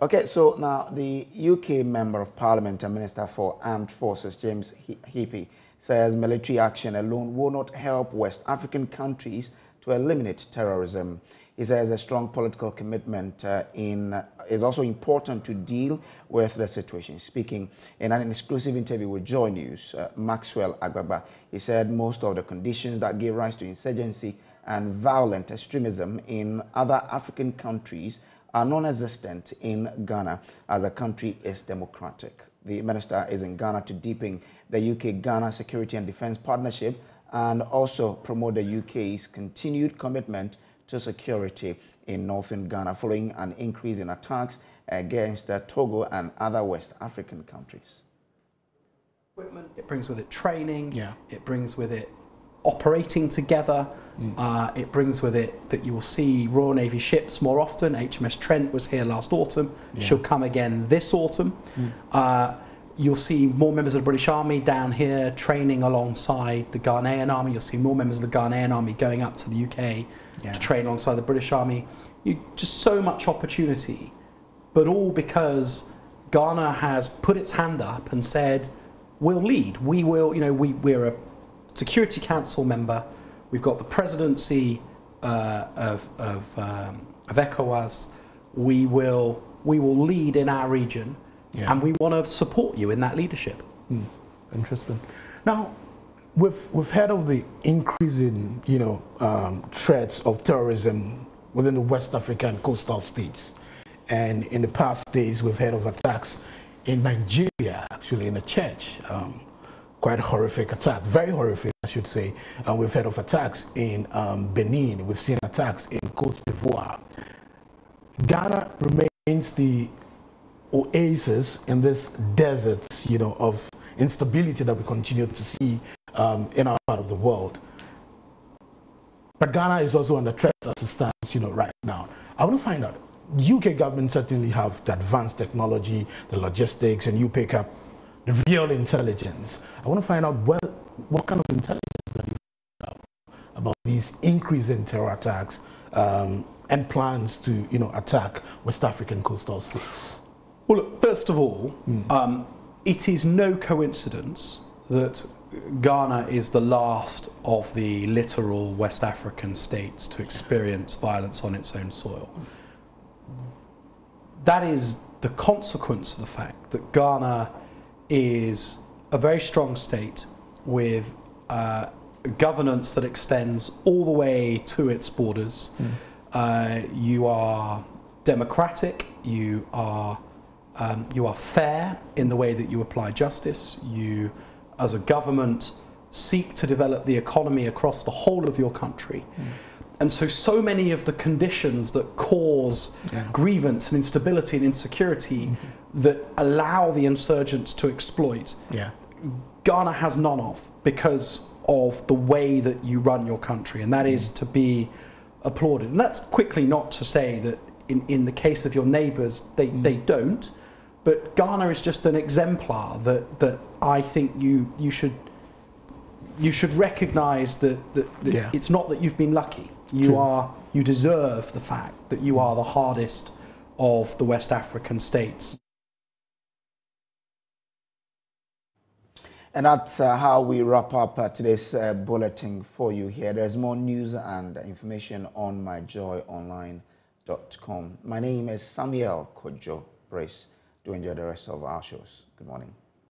Okay, so now the UK Member of Parliament and Minister for Armed Forces, James Heapy, says military action alone will not help West African countries to eliminate terrorism. He says a strong political commitment is also important to deal with the situation. Speaking in an exclusive interview with Joy News, Maxwell Agbaba, he said most of the conditions that give rise to insurgency and violent extremism in other African countries are non-existent in Ghana, as the country is democratic. The minister is in Ghana to deepen the UK-Ghana security and defence partnership and also promote the UK's continued commitment to security in northern Ghana following an increase in attacks against Togo and other West African countries. Equipment, it brings with it training, it brings with it operating together, it brings with it that you will see Royal Navy ships more often. HMS Trent was here last autumn, she'll come again this autumn. You'll see more members of the British Army down here training alongside the Ghanaian Army. You'll see more members of the Ghanaian Army going up to the UK to train alongside the British Army. Just so much opportunity, but all because Ghana has put its hand up and said, we'll lead. We will, you know, we're a Security Council member. We've got the presidency of ECOWAS. We will lead in our region. And we want to support you in that leadership. Interesting. Now, we've heard of the increase in threats of terrorism within the West African coastal states, and in the past days we've heard of attacks in Nigeria, actually in a church, quite a horrific attack, very horrific I should say. And we've heard of attacks in Benin. We've seen attacks in Côte d'Ivoire. Ghana remains the oasis in this desert, of instability that we continue to see in our part of the world. But Ghana is also under threat as it stands, right now. I want to find out, UK government certainly have the advanced technology, the logistics, and you pick up the real intelligence. I want to find out what kind of intelligence that you pick up about these increase in terror attacks and plans to, attack West African coastal states. Well, look, first of all, it is no coincidence that Ghana is the last of the littoral West African states to experience violence on its own soil. That is the consequence of the fact that Ghana is a very strong state with governance that extends all the way to its borders. You are democratic, you are fair in the way that you apply justice. You, as a government, seek to develop the economy across the whole of your country. And so many of the conditions that cause grievance and instability and insecurity that allow the insurgents to exploit, Ghana has none of, because of the way that you run your country. And that is to be applauded. And that's quickly not to say that in the case of your neighbours, they don't. But Ghana is just an exemplar that I think you should recognise that it's not that you've been lucky. You deserve the fact that you are the hardest of the West African states. And that's how we wrap up today's bulletin for you here. There's more news and information on MyJoyOnline.com. My name is Samuel Kodjo-Brice. Do enjoy the rest of our shows. Good morning.